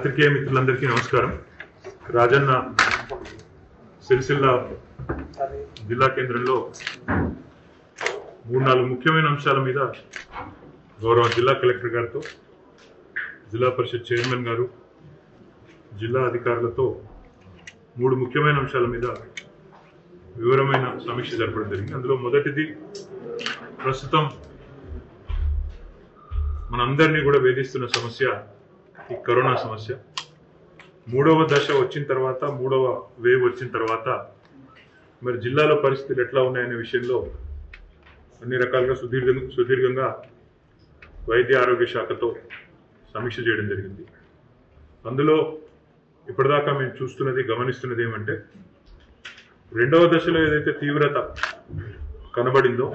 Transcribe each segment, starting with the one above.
పాత్రికేయ మిత్రులందరికీ నమస్కారం. రాజన్న సిరిసిల్ల జిల్లా కేంద్రంలో మూడు నాలుగు ముఖ్యమైన అంశాల మీద గౌరవ జిల్లా కలెక్టర్ గారితో, జిల్లా పరిషత్ చైర్మన్ గారు, జిల్లా అధికారులతో మూడు ముఖ్యమైన అంశాల మీద వివరమైన సమీక్ష జరపడం జరిగింది. అందులో మొదటిది, ప్రస్తుతం మనందరినీ కూడా వేధిస్తున్న సమస్య ఈ కరోనా సమస్య. మూడవ దశ వచ్చిన తర్వాత, మూడవ వేవ్ వచ్చిన తర్వాత మరి జిల్లాలో పరిస్థితులు ఎట్లా ఉన్నాయనే విషయంలో అన్ని రకాలుగా సుదీర్ఘంగా వైద్య ఆరోగ్య శాఖతో సమీక్ష చేయడం జరిగింది. అందులో ఇప్పటిదాకా మేము గమనిస్తున్నది ఏమంటే, రెండవ దశలో ఏదైతే తీవ్రత కనబడిందో,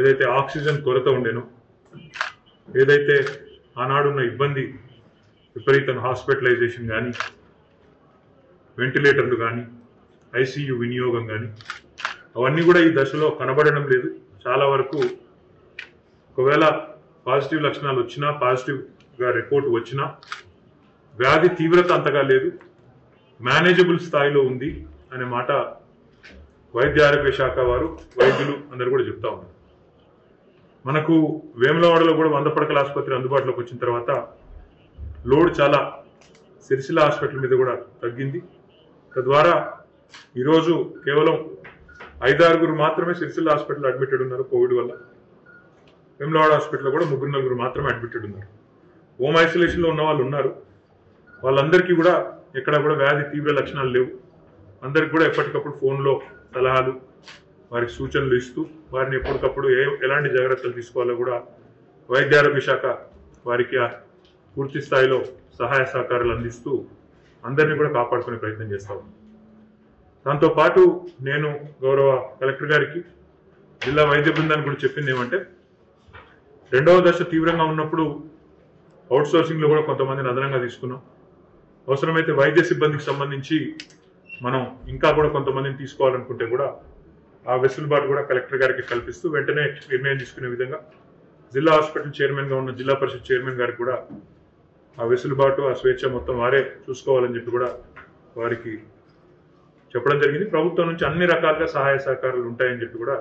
ఏదైతే ఆక్సిజన్ కొరత ఉండేనో, ఏదైతే ఆనాడున్న ఇబ్బంది, విపరీతంగా హాస్పిటలైజేషన్ కానీ, వెంటిలేటర్లు కానీ, ఐసీయూ వినియోగం కానీ, అవన్నీ కూడా ఈ దశలో కనబడడం లేదు. చాలా వరకు ఒకవేళ పాజిటివ్ లక్షణాలు వచ్చినా, పాజిటివ్గా రిపోర్ట్ వచ్చినా వ్యాధి తీవ్రత అంతగా లేదు, మేనేజబుల్ స్థాయిలో ఉంది అనే మాట వైద్య ఆరోగ్య శాఖ వారు, వైద్యులు అందరూ కూడా చెప్తా ఉన్నారు. మనకు వేములవాడలో కూడా 100 పడకల ఆసుపత్రి అందుబాటులోకి వచ్చిన తర్వాత లోడ్ చాలా సిరిసిల్ల హాస్పిటల్ మీద కూడా తగ్గింది. తద్వారా ఈరోజు కేవలం 5-6 మాత్రమే సిరిసిల్ల హాస్పిటల్లో అడ్మిటెడ్ ఉన్నారు కోవిడ్ వల్ల. వేములవాడ హాస్పిటల్లో కూడా 3-4 మాత్రమే అడ్మిటెడ్ ఉన్నారు. హోమ్ ఐసోలేషన్లో ఉన్న వాళ్ళు ఉన్నారు. వాళ్ళందరికీ కూడా ఎక్కడ కూడా వ్యాధి తీవ్ర లక్షణాలు లేవు. అందరికి కూడా ఎప్పటికప్పుడు ఫోన్లో సలహాలు, వారికి సూచనలు ఇస్తూ వారిని ఎప్పటికప్పుడు ఎలాంటి జాగ్రత్తలు తీసుకోవాలో కూడా వైద్య ఆరోగ్య శాఖ వారికి పూర్తి స్థాయిలో సహాయ సహకారాలు అందిస్తూ అందరినీ కూడా కాపాడుకునే ప్రయత్నం చేస్తా ఉన్నాం. దాంతోపాటు నేను గౌరవ కలెక్టర్ గారికి, జిల్లా వైద్య బృందానికి కూడా చెప్పింది ఏమంటే, రెండవ దశ తీవ్రంగా ఉన్నప్పుడు అవుట్ సోర్సింగ్లో కూడా కొంతమందిని అదనంగా తీసుకున్నాం. అవసరమైతే వైద్య సిబ్బందికి సంబంధించి మనం ఇంకా కూడా కొంతమందిని తీసుకోవాలనుకుంటే కూడా ఆ వెసులుబాటు కూడా కలెక్టర్ గారికి కల్పిస్తూ వెంటనే నిర్ణయం తీసుకునే విధంగా జిల్లా హాస్పిటల్ చైర్మన్గా ఉన్న జిల్లా పరిషత్ చైర్మన్ గారికి కూడా ఆ వెసులుబాటు, ఆ స్వేచ్ఛ మొత్తం వారే చూసుకోవాలని చెప్పి కూడా వారికి చెప్పడం జరిగింది. ప్రభుత్వం నుంచి అన్ని రకాలుగా సహాయ సహకారాలు ఉంటాయని చెప్పి కూడా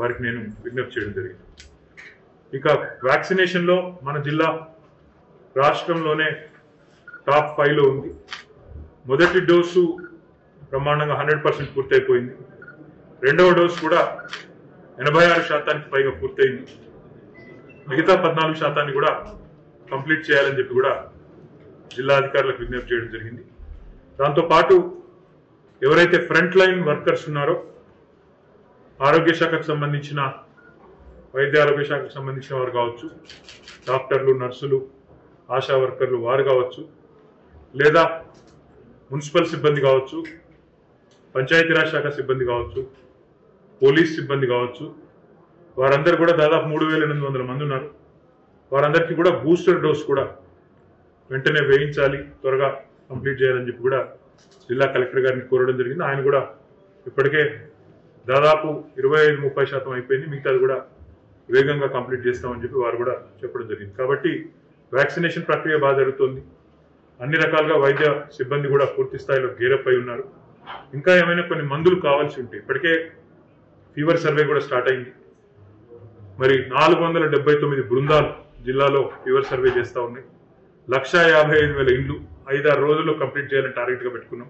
వారికి నేను విజ్ఞప్తి చేయడం జరిగింది. ఇక వ్యాక్సినేషన్లో మన జిల్లా రాష్ట్రంలోనే టాప్ 5లో ఉంది. మొదటి డోసు ప్రమాణంగా 100% పూర్తయిపోయింది. రెండవ డోసు కూడా 86% పైగా పూర్తయింది. మిగతా 14% కూడా కంప్లీట్ చేయాలని చెప్పి కూడా జిల్లా అధికారులకు విజ్ఞప్తి చేయడం జరిగింది. దాంతోపాటు ఎవరైతే ఫ్రంట్ లైన్ వర్కర్స్ ఉన్నారో, ఆరోగ్య శాఖకు సంబంధించిన, వైద్య ఆరోగ్య శాఖకు సంబంధించిన వారు కావచ్చు, డాక్టర్లు, నర్సులు, ఆశా వర్కర్లు వారు కావచ్చు, లేదా మున్సిపల్ సిబ్బంది కావచ్చు, పంచాయతీరాజ్ శాఖ సిబ్బంది కావచ్చు, పోలీస్ సిబ్బంది కావచ్చు, వారందరూ కూడా దాదాపు 3,800 మంది ఉన్నారు. వారందరికీ కూడా బూస్టర్ డోస్ కూడా వెంటనే వేయించాలి, త్వరగా కంప్లీట్ చేయాలని చెప్పి కూడా జిల్లా కలెక్టర్ గారిని కోరడం జరిగింది. ఆయన కూడా ఇప్పటికే దాదాపు 25-30% అయిపోయింది. మిగతాది కూడా వేగంగా కంప్లీట్ చేస్తామని చెప్పి వారు కూడా చెప్పడం జరిగింది. కాబట్టి వ్యాక్సినేషన్ ప్రక్రియ బాగా జరుగుతోంది. అన్ని రకాలుగా వైద్య సిబ్బంది కూడా పూర్తి స్థాయిలో గేరప్ అయి ఉన్నారు. ఇంకా ఏమైనా కొన్ని మందులు కావాల్సి ఉంటాయి. ఇప్పటికే ఫీవర్ సర్వే కూడా స్టార్ట్ అయింది. మరి 479 బృందాలు జిల్లాలో ఫీవర్ సర్వే చేస్తూ ఉన్నాయి. 1,55,000 ఇండ్లు 5-6 రోజుల్లో కంప్లీట్ చేయాలని టార్గెట్గా పెట్టుకున్నాం.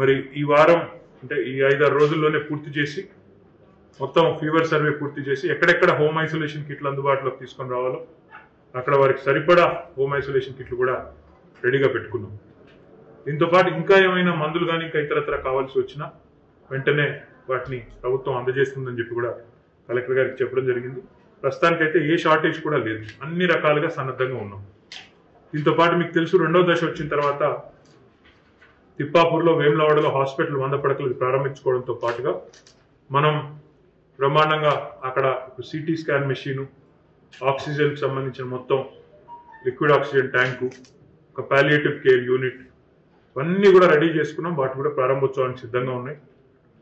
మరి ఈ వారం అంటే ఈ 5-6 రోజుల్లోనే పూర్తి చేసి మొత్తం ఫీవర్ సర్వే పూర్తి చేసి ఎక్కడెక్కడ హోమ్ ఐసోలేషన్ కిట్లు అందుబాటులోకి తీసుకొని రావాలో అక్కడ వారికి సరిపడా హోమ్ ఐసోలేషన్ కిట్లు కూడా రెడీగా పెట్టుకున్నాం. దీంతోపాటు ఇంకా ఏమైనా మందులు కానీ, ఇంకా ఇతరత్ర కావాల్సి వచ్చినా వెంటనే వాటిని ప్రభుత్వం అందజేస్తుందని చెప్పి కూడా కలెక్టర్ గారికి చెప్పడం జరిగింది. ప్రస్తుతానికైతే ఏ షార్టేజ్ కూడా లేదు. అన్ని రకాలుగా సన్నద్ధంగా ఉన్నాం. దీంతోపాటు మీకు తెలుసు, రెండవ దశ వచ్చిన తర్వాత తిప్పాపూర్లో, వేములవాడలో హాస్పిటల్ 100 పడకలు ప్రారంభించుకోవడంతో పాటుగా మనం బ్రహ్మాండంగా అక్కడ సిటీ స్కాన్ మెషీను, ఆక్సిజన్కి సంబంధించిన మొత్తం లిక్విడ్ ఆక్సిజన్ ట్యాంకు, ఒక పాలియేటివ్ కేర్ యూనిట్ అన్నీ కూడా రెడీ చేసుకున్నాం. వాటిని కూడా ప్రారంభోత్సవానికి సిద్ధంగా ఉన్నాయి.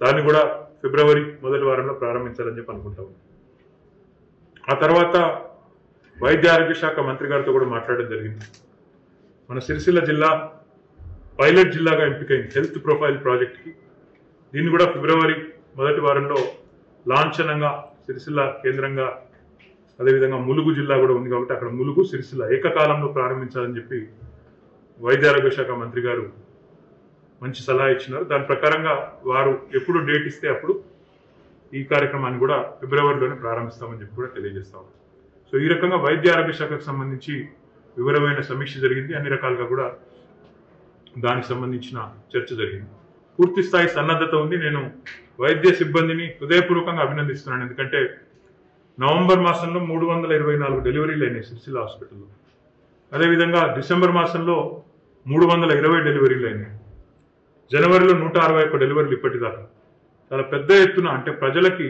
దాన్ని కూడా ఫిబ్రవరి 1 వారంలో ప్రారంభించాలని చెప్పి అనుకుంటా ఉన్నాం. ఆ తర్వాత వైద్య ఆరోగ్య శాఖ మంత్రి గారితో కూడా మాట్లాడడం జరిగింది. मन सिरिसिल्ल जिल्ला पायलट जिल्लागा ఎంపికైన हेल्थ प्रोफाइल प्राजेक्ट की దీన్ని కూడా ఫిబ్రవరి మొదటి వారంలో లాంఛనంగా సిరిసిల్ల కేంద్రంగా అదే విధంగా ములుగు జిల్లా కూడా ఉంది కాబట్టి అక్కడ ములుగు సిరిసిల్ల ఏకకాలంలో ప్రారంభించాలని చెప్పి వైద్య ఆరోగ్య శాఖ మంత్రి గారు మంచి సలహా ఇచ్చినారు। దాని ప్రకారంగా వారు ఎప్పుడు డేట్ ఇస్తే అప్పుడు ఈ కార్యక్రమాన్ని కూడా ఫిబ్రవరిలోనే ప్రారంభిస్తామని చెప్పి కూడా తెలియజేస్తాం। సో ఈ రకంగా వైద్య ఆరోగ్య శాఖకు సంబంధించి వివరమైన సమీక్ష జరిగింది। అన్ని రకాలుగా కూడా దానికి సంబంధించిన చర్చ జరిగింది। పూర్తి స్థాయి సన్నద్ధత ఉంది। నేను వైద్య సిబ్బందిని హృదయపూర్వకంగా అభినందిస్తున్నాను। ఎందుకంటే నవంబర్ మాసంలో 324 డెలివరీలు అయినాయి సిరిసిల్ల హాస్పిటల్లో। అదేవిధంగా డిసెంబర్ మాసంలో 320 డెలివరీలు అయినాయి। జనవరిలో 161 డెలివరీలు ఇప్పటిదాకా। చాలా పెద్ద ఎత్తున అంటే ప్రజలకి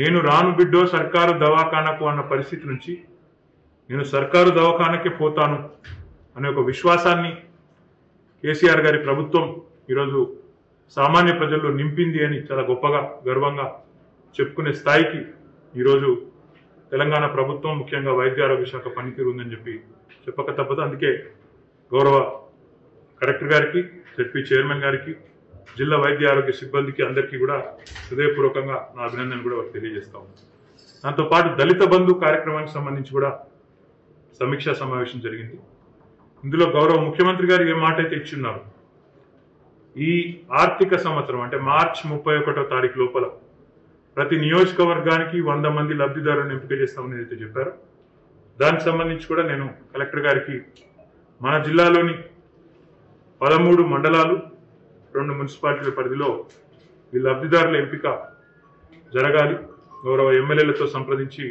నేను రాను బిడ్డో సర్కారు దవాఖానకు అన్న పరిస్థితి నుంచి నేను సర్కారు దవాఖానకే పోతాను అనే ఒక విశ్వాసాన్ని కేసీఆర్ గారి ప్రభుత్వం ఈరోజు సామాన్య ప్రజల్లో నింపింది అని చాలా గొప్పగా గర్వంగా చెప్పుకునే స్థాయికి ఈరోజు తెలంగాణ ప్రభుత్వం ముఖ్యంగా వైద్య ఆరోగ్య శాఖ పనితీరు ఉందని చెప్పి చెప్పక తప్పదు। అందుకే గౌరవ కలెక్టర్ గారికి, జెడ్పీ చైర్మన్ గారికి, జిల్లా వైద్య ఆరోగ్య సిబ్బందికి అందరికీ కూడా హృదయపూర్వకంగా నా అభినందన కూడా వారికి తెలియజేస్తా ఉన్నాను। దాంతోపాటు దళిత బంధు కార్యక్రమానికి సంబంధించి కూడా సమీక్షా సమావేశం జరిగింది। ఇందులో గౌరవ ముఖ్యమంత్రి గారు ఏ మాట అయితే ఇచ్చున్నారు, ఈ ఆర్థిక సంవత్సరం అంటే మార్చి 31వ తారీఖు లోపల ప్రతి నియోజకవర్గానికి 100 మంది లబ్ధిదారులను ఎంపిక చేస్తామని అయితే చెప్పారు। దానికి సంబంధించి కూడా నేను కలెక్టర్ గారికి మన జిల్లాలోని 13 మండలాలు 2 మున్సిపాలిటీల పరిధిలో ఈ లబ్ధిదారుల ఎంపిక జరగాలి, గౌరవ ఎమ్మెల్యేలతో సంప్రదించి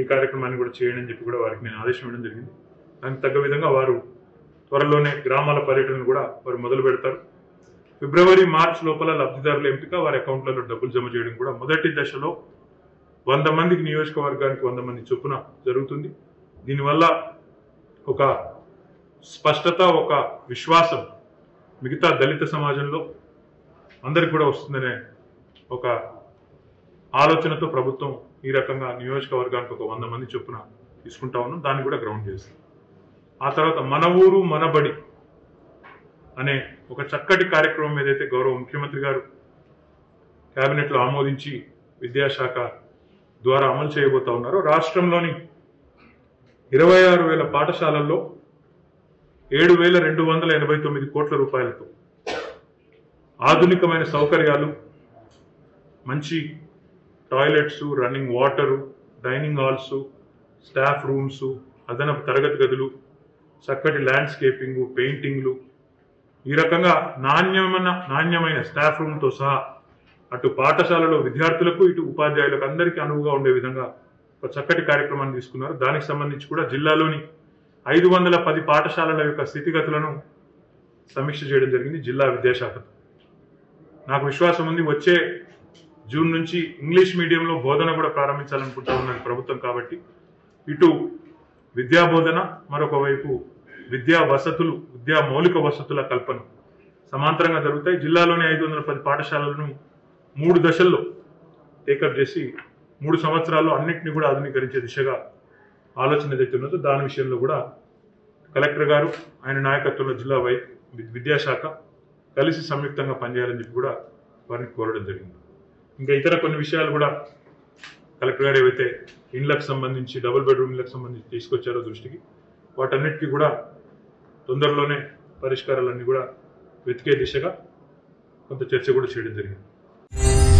ఈ కార్యక్రమాన్ని కూడా చేయండి అని చెప్పి కూడా వారికి నేను ఆదేశం ఇవ్వడం జరిగింది। దానికి తగ్గ విధంగా వారు త్వరలోనే గ్రామాల పర్యటనను కూడా వారు మొదలు పెడతారు। ఫిబ్రవరి, మార్చి లోపల లబ్ధిదారుల ఎంపిక, వారి అకౌంట్లలో డబ్బులు జమ చేయడం కూడా మొదటి దశలో 100 మందికి నియోజకవర్గానికి 100 మంది చొప్పున జరుగుతుంది। దీనివల్ల ఒక స్పష్టత, ఒక విశ్వాసం మిగతా దళిత సమాజంలో అందరికి కూడా వస్తుందనే ఒక ఆలోచనతో ప్రభుత్వం ఈ రకంగా నియోజకవర్గానికి ఒక 100 మంది చొప్పున తీసుకుంటా ఉన్నాం। దాన్ని కూడా గ్రౌండ్ చేస్తాం। ఆ తర్వాత మన ఊరు మన బడి అనే ఒక చక్కటి కార్యక్రమం ఏదైతే గౌరవ ముఖ్యమంత్రి గారు కేబినెట్లో ఆమోదించి విద్యాశాఖ ద్వారా అమలు చేయబోతా ఉన్నారో, రాష్ట్రంలోని 26,000 పాఠశాలల్లో 7,289 కోట్ల రూపాయలతో ఆధునికమైన సౌకర్యాలు, మంచి toilets, running water, dining halls, staff rooms, అదనపు తరగతి గదులు, చక్కటి ల్యాండ్స్కేపింగ్, పెయింటింగ్లు, ఈ రకంగా నాణ్యమైన స్టాఫ్ రూమ్తో సహా అటు పాఠశాలలో విద్యార్థులకు ఇటు ఉపాధ్యాయులకు అందరికీ అనువుగా ఉండే విధంగా ఒక చక్కటి కార్యక్రమాన్ని తీసుకున్నారు। దానికి సంబంధించి కూడా జిల్లాలోని 510 పాఠశాలల యొక్క స్థితిగతులను సమీక్ష చేయడం జరిగింది జిల్లా విద్యాశాఖతో। నాకు విశ్వాసం ఉంది వచ్చే జూన్ నుంచి ఇంగ్లీష్ మీడియంలో బోధన కూడా ప్రారంభించాలనుకుంటూ ఉన్నది ప్రభుత్వం। కాబట్టి ఇటు విద్యా బోధన, మరొక వైపు విద్యా వసతులు, విద్యా మౌలిక వసతుల కల్పన సమాంతరంగా జరుగుతాయి। జిల్లాలోని 510 పాఠశాలలను 3 దశల్లో టేకప్ చేసి 3 సంవత్సరాల్లో అన్నింటినీ కూడా ఆధునీకరించే దిశగా ఆలోచన ఏదైతే ఉన్నదో దాని విషయంలో కూడా కలెక్టర్ గారు ఆయన నాయకత్వంలో జిల్లా విద్యాశాఖ కలిసి సంయుక్తంగా పనిచేయాలని చెప్పి కూడా వారిని కోరడం జరిగింది। ఇంకా ఇతర కొన్ని విషయాలు కూడా కలెక్టర్ గారు ఏవైతే ఇండ్లకు సంబంధించి, డబుల్ బెడ్రూమ్ ఇండ్లకు సంబంధించి తీసుకొచ్చారో దృష్టికి, వాటన్నిటికీ కూడా తొందరలోనే పరిష్కారాలన్నీ కూడా వెతికే దిశగా కొంత చర్చ కూడా చేయడం జరిగింది।